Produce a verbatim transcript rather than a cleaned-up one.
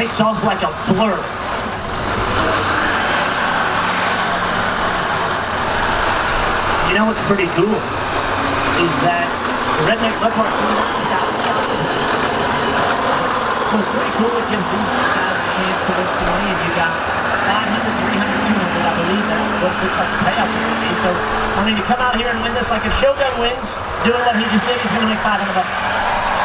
takes off like a blur. You know what's pretty cool is that the Redneck Leopard works without scalpers. So it's pretty cool. It gives these guys a chance to win some money. If you got five hundred, three hundred, two hundred, I believe that's what it looks like the payouts are going to be. So I mean, to come out here and win this, like if Shogun wins, doing what he just did, he's going to make five hundred bucks.